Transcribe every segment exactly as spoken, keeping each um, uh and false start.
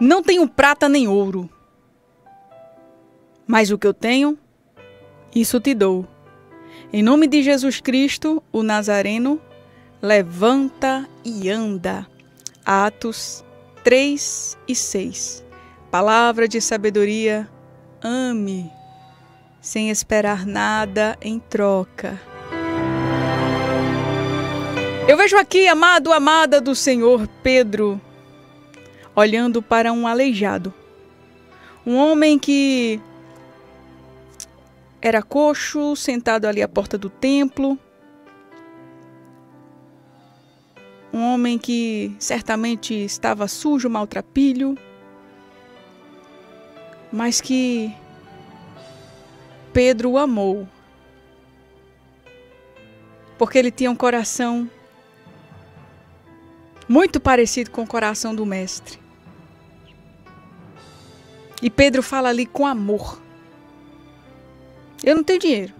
Não tenho prata nem ouro, mas o que eu tenho, isso te dou. Em nome de Jesus Cristo, o Nazareno, levanta e anda. Atos três e seis. Palavra de sabedoria, ame, sem esperar nada em troca. Eu vejo aqui, amado, amada do Senhor, Pedro, olhando para um aleijado. Um homem que era coxo, sentado ali à porta do templo. Um homem que certamente estava sujo, maltrapilho, mas que Pedro o amou, porque ele tinha um coração muito parecido com o coração do mestre. E Pedro fala ali com amor. Eu não tenho dinheiro,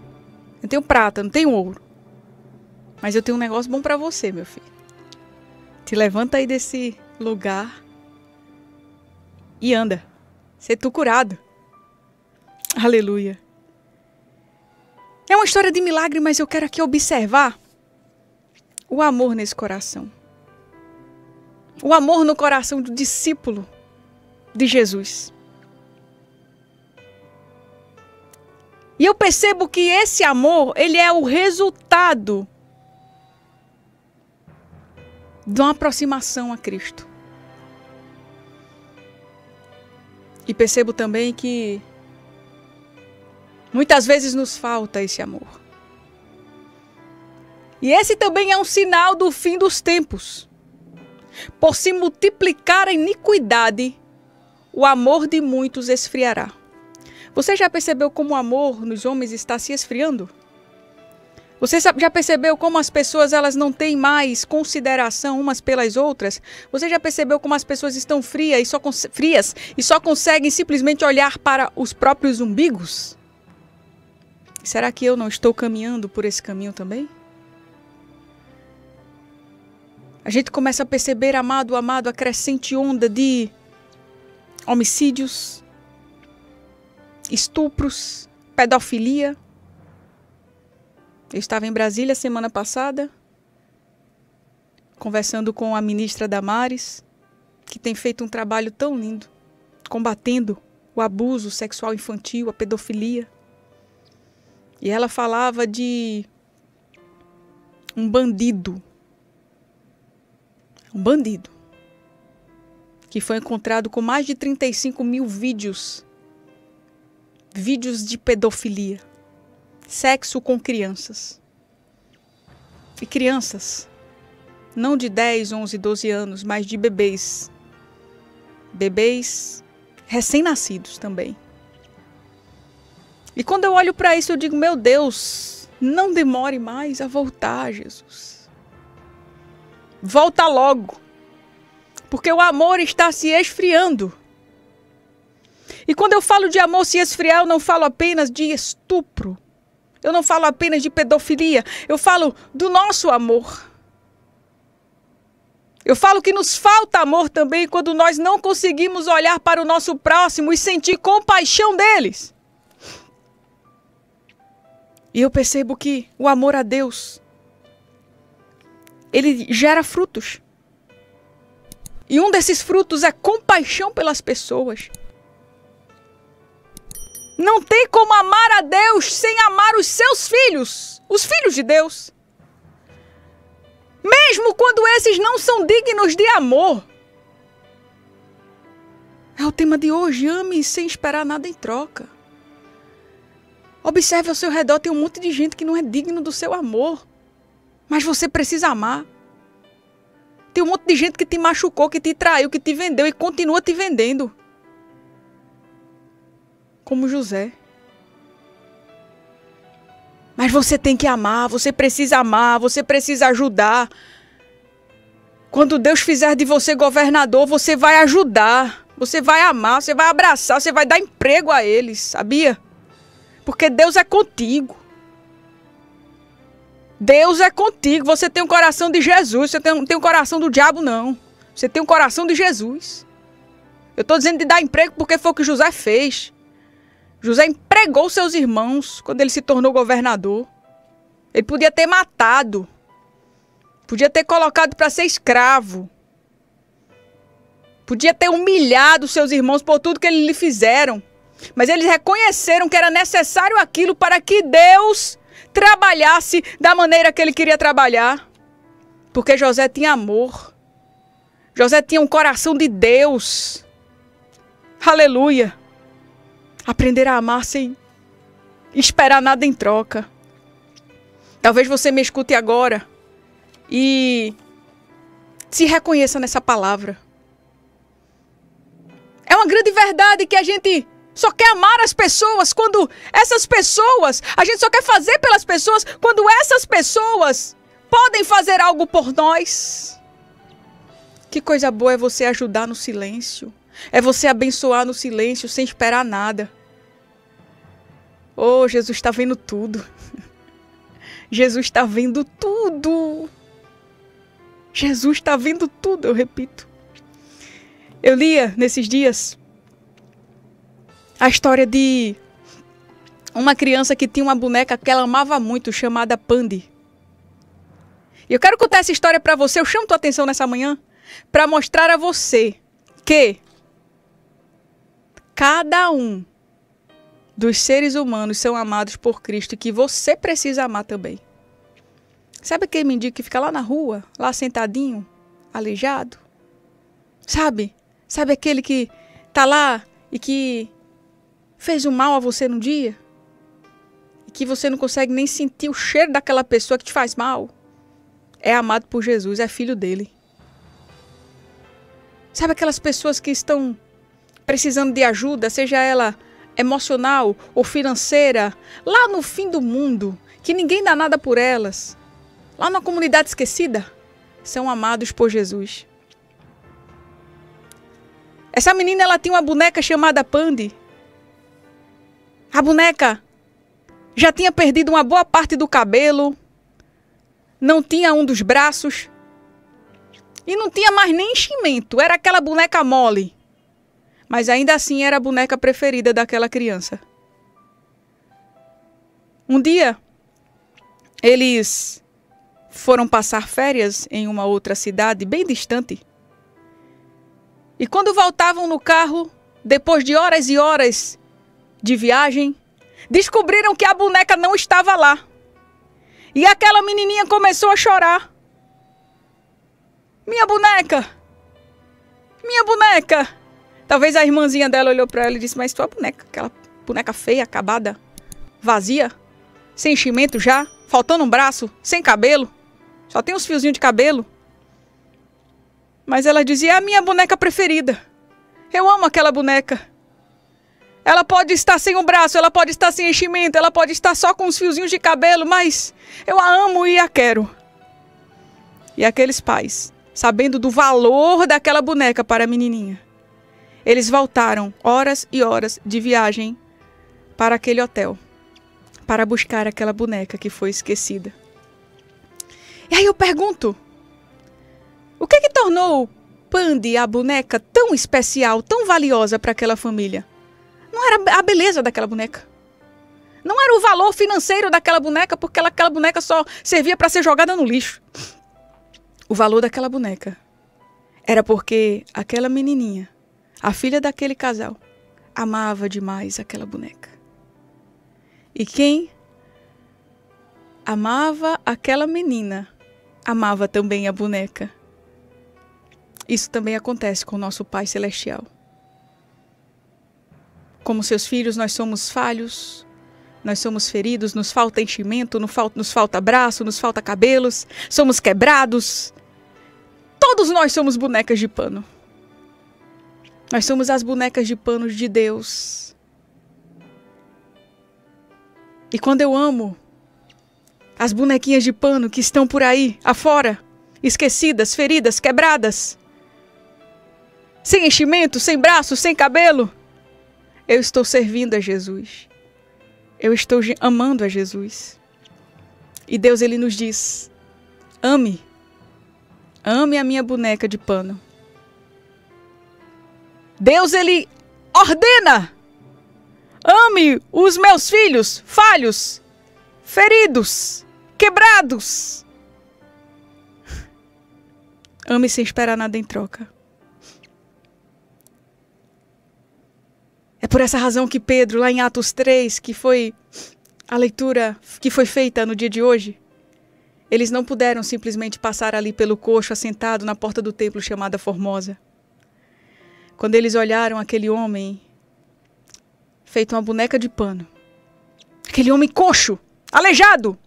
não tenho prata, não tenho ouro, mas eu tenho um negócio bom para você, meu filho. Te levanta aí desse lugar e anda. Ser tu curado. Aleluia. É uma história de milagre, mas eu quero aqui observar o amor nesse coração. O amor no coração do discípulo de Jesus. E eu percebo que esse amor, ele é o resultado de uma aproximação a Cristo. E percebo também que muitas vezes nos falta esse amor. E esse também é um sinal do fim dos tempos. Por se multiplicar a iniquidade, o amor de muitos esfriará. Você já percebeu como o amor nos homens está se esfriando? Você já percebeu como as pessoas elas não têm mais consideração umas pelas outras? Você já percebeu como as pessoas estão frias e só, frias e só conseguem simplesmente olhar para os próprios umbigos? Será que eu não estou caminhando por esse caminho também? A gente começa a perceber, amado, amado, a crescente onda de homicídios, estupros, pedofilia. Eu estava em Brasília semana passada, conversando com a ministra Damares, que tem feito um trabalho tão lindo, combatendo o abuso sexual infantil, a pedofilia. E ela falava de um bandido, um bandido, que foi encontrado com mais de trinta e cinco mil vídeos, vídeos de pedofilia. Sexo com crianças. E crianças, não de dez, onze, doze anos, mas de bebês. Bebês recém-nascidos também. E quando eu olho para isso, eu digo, meu Deus, não demore mais a voltar, Jesus. Volta logo, porque o amor está se esfriando. E quando eu falo de amor se esfriar, eu não falo apenas de estupro. Eu não falo apenas de pedofilia, eu falo do nosso amor. Eu falo que nos falta amor também quando nós não conseguimos olhar para o nosso próximo e sentir compaixão deles. E eu percebo que o amor a Deus, ele gera frutos. E um desses frutos é compaixão pelas pessoas. Não tem como amar a Deus sem amar os seus filhos, os filhos de Deus. Mesmo quando esses não são dignos de amor. É o tema de hoje, ame sem esperar nada em troca. Observe ao seu redor, tem um monte de gente que não é digno do seu amor, mas você precisa amar. Tem um monte de gente que te machucou, que te traiu, que te vendeu e continua te vendendo. Como José. Mas você tem que amar, você precisa amar, você precisa ajudar. Quando Deus fizer de você governador, você vai ajudar, você vai amar, você vai abraçar, você vai dar emprego a eles, sabia? Porque Deus é contigo. Deus é contigo, você tem o coração de Jesus, você não tem o coração do diabo, não. Você tem o coração de Jesus. Eu estou dizendo de dar emprego porque foi o que José fez. José empregou seus irmãos quando ele se tornou governador. Ele podia ter matado. Podia ter colocado para ser escravo. Podia ter humilhado seus irmãos por tudo que eles lhe fizeram. Mas eles reconheceram que era necessário aquilo para que Deus trabalhasse da maneira que ele queria trabalhar. Porque José tinha amor. José tinha um coração de Deus. Aleluia. Aprender a amar sem esperar nada em troca. Talvez você me escute agora e se reconheça nessa palavra. É uma grande verdade que a gente só quer amar as pessoas quando essas pessoas, a gente só quer fazer pelas pessoas quando essas pessoas podem fazer algo por nós. Que coisa boa é você ajudar no silêncio. É você abençoar no silêncio sem esperar nada. Oh, Jesus está vendo tudo. Jesus está vendo tudo. Jesus está vendo tudo, eu repito. Eu lia nesses dias a história de uma criança que tinha uma boneca que ela amava muito, chamada Pandy. E eu quero contar essa história para você, eu chamo tua atenção nessa manhã, para mostrar a você que cada um dos seres humanos são amados por Cristo e que você precisa amar também. Sabe aquele mendigo que fica lá na rua, lá sentadinho, aleijado? Sabe? Sabe aquele que tá lá e que fez um mal a você num dia? E que você não consegue nem sentir o cheiro daquela pessoa que te faz mal? É amado por Jesus, é filho dele. Sabe aquelas pessoas que estão precisando de ajuda, seja ela emocional ou financeira, lá no fim do mundo, que ninguém dá nada por elas, lá na comunidade esquecida, são amados por Jesus. Essa menina, ela tinha uma boneca chamada Pandy. A boneca já tinha perdido uma boa parte do cabelo, não tinha um dos braços e não tinha mais nem enchimento, era aquela boneca mole. Mas ainda assim era a boneca preferida daquela criança. Um dia, eles foram passar férias em uma outra cidade bem distante. E quando voltavam no carro, depois de horas e horas de viagem, descobriram que a boneca não estava lá. E aquela menininha começou a chorar. Minha boneca! Minha boneca! Talvez a irmãzinha dela olhou para ela e disse, mas tua boneca, aquela boneca feia, acabada, vazia, sem enchimento já, faltando um braço, sem cabelo, só tem uns fiozinhos de cabelo. Mas ela dizia, é a minha boneca preferida, eu amo aquela boneca. Ela pode estar sem um braço, ela pode estar sem enchimento, ela pode estar só com uns fiozinhos de cabelo, mas eu a amo e a quero. E aqueles pais, sabendo do valor daquela boneca para a menininha, eles voltaram horas e horas de viagem para aquele hotel, para buscar aquela boneca que foi esquecida. E aí eu pergunto, o que que tornou Pandy, a boneca, tão especial, tão valiosa para aquela família? Não era a beleza daquela boneca. Não era o valor financeiro daquela boneca, porque ela, aquela boneca só servia para ser jogada no lixo. O valor daquela boneca era porque aquela menininha, a filha daquele casal, amava demais aquela boneca. E quem amava aquela menina, amava também a boneca. Isso também acontece com o nosso Pai Celestial. Como seus filhos, nós somos falhos, nós somos feridos, nos falta enchimento, nos falta braço, nos falta cabelos, somos quebrados. Todos nós somos bonecas de pano. Nós somos as bonecas de panos de Deus. E quando eu amo as bonequinhas de pano que estão por aí, afora, esquecidas, feridas, quebradas, sem enchimento, sem braço, sem cabelo, eu estou servindo a Jesus. Eu estou amando a Jesus. E Deus, Ele nos diz, ame, ame a minha boneca de pano. Deus, ele ordena: ame os meus filhos falhos, feridos, quebrados. Ame sem esperar nada em troca. É por essa razão que Pedro, lá em Atos três, que foi a leitura que foi feita no dia de hoje, eles não puderam simplesmente passar ali pelo coxo, assentado na porta do templo chamada Formosa. Quando eles olharam aquele homem feito uma boneca de pano, aquele homem coxo, aleijado,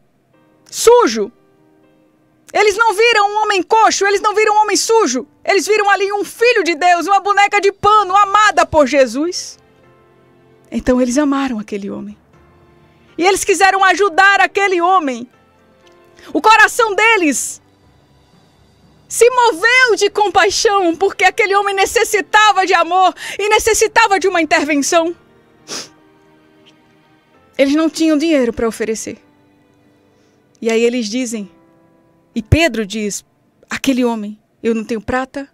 sujo, eles não viram um homem coxo, eles não viram um homem sujo, eles viram ali um filho de Deus, uma boneca de pano amada por Jesus. Então eles amaram aquele homem. E eles quiseram ajudar aquele homem. O coração deles se moveu de compaixão, porque aquele homem necessitava de amor e necessitava de uma intervenção. Eles não tinham dinheiro para oferecer. E aí eles dizem, e Pedro diz, aquele homem, eu não tenho prata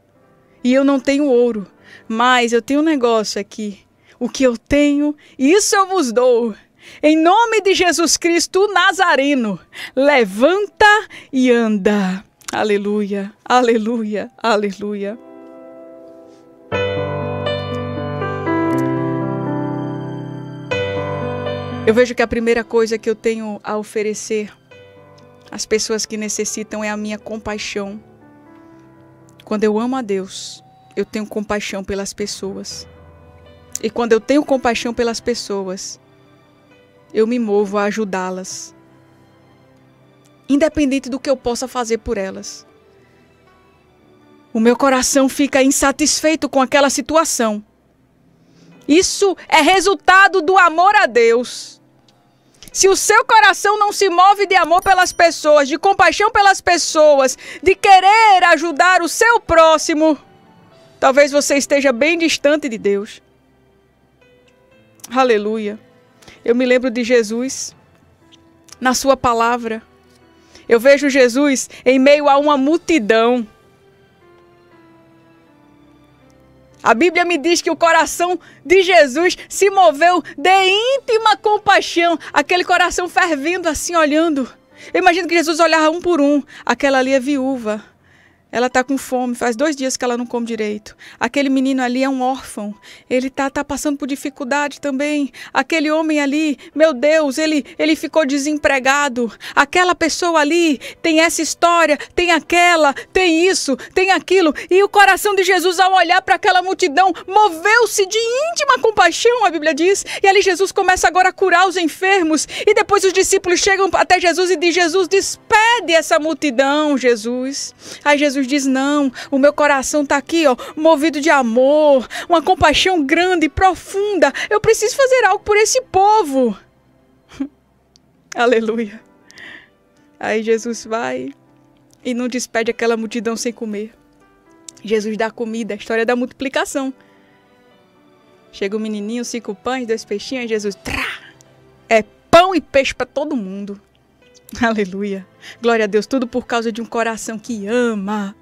e eu não tenho ouro, mas eu tenho um negócio aqui. O que eu tenho, isso eu vos dou. Em nome de Jesus Cristo, o Nazareno, levanta e anda. Aleluia, aleluia, aleluia. Eu vejo que a primeira coisa que eu tenho a oferecer às pessoas que necessitam é a minha compaixão. Quando eu amo a Deus, eu tenho compaixão pelas pessoas. E quando eu tenho compaixão pelas pessoas, eu me movo a ajudá-las, independente do que eu possa fazer por elas. O meu coração fica insatisfeito com aquela situação. Isso é resultado do amor a Deus. Se o seu coração não se move de amor pelas pessoas, de compaixão pelas pessoas, de querer ajudar o seu próximo, talvez você esteja bem distante de Deus. Aleluia. Eu me lembro de Jesus na sua palavra. Eu vejo Jesus em meio a uma multidão. A Bíblia me diz que o coração de Jesus se moveu de íntima compaixão. Aquele coração fervendo assim, olhando. Eu imagino que Jesus olhava um por um. Aquela ali é viúva. Ela está com fome, faz dois dias que ela não come direito. Aquele menino ali é um órfão, ele está tá passando por dificuldade também. Aquele homem ali, meu Deus, ele, ele ficou desempregado. Aquela pessoa ali tem essa história, tem aquela, tem isso, tem aquilo. E o coração de Jesus, ao olhar para aquela multidão, moveu-se de íntima compaixão, a Bíblia diz. E ali Jesus começa agora a curar os enfermos. E depois os discípulos chegam até Jesus e diz: Jesus, despede essa multidão, Jesus. Aí Jesus Jesus diz, não, o meu coração está aqui, ó, movido de amor, uma compaixão grande e profunda. Eu preciso fazer algo por esse povo. Aleluia. Aí Jesus vai e não despede aquela multidão sem comer. Jesus dá comida, a história da multiplicação. Chega o um menininho, cinco pães, dois peixinhos, Jesus, trá, é pão e peixe para todo mundo. Aleluia, glória a Deus, tudo por causa de um coração que ama.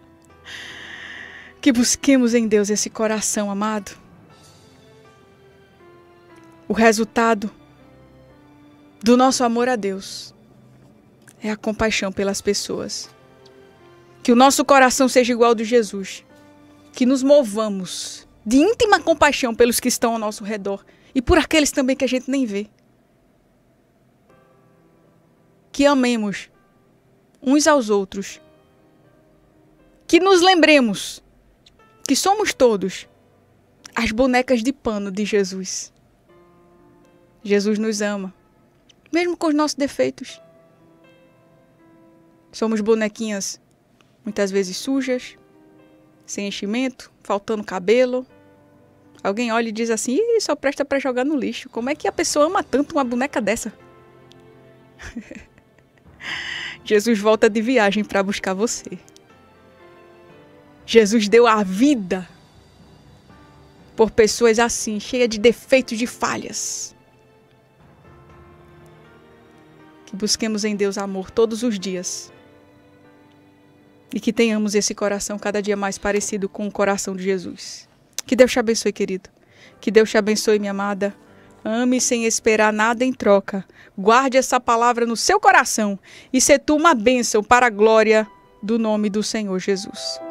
Que busquemos em Deus esse coração amado. O resultado do nosso amor a Deus é a compaixão pelas pessoas. Que o nosso coração seja igual ao de Jesus, que nos movamos de íntima compaixão pelos que estão ao nosso redor e por aqueles também que a gente nem vê. Que amemos uns aos outros, que nos lembremos que somos todos as bonecas de pano de Jesus. Jesus nos ama, mesmo com os nossos defeitos. Somos bonequinhas muitas vezes sujas, sem enchimento, faltando cabelo. Alguém olha e diz assim, ih, só presta para jogar no lixo. Como é que a pessoa ama tanto uma boneca dessa? Jesus volta de viagem para buscar você. Jesus deu a vida por pessoas assim, cheias de defeitos, de falhas. Que busquemos em Deus amor todos os dias. E que tenhamos esse coração cada dia mais parecido com o coração de Jesus. Que Deus te abençoe, querido. Que Deus te abençoe, minha amada. Ame sem esperar nada em troca. Guarde essa palavra no seu coração e se tu uma bênção para a glória do nome do Senhor Jesus.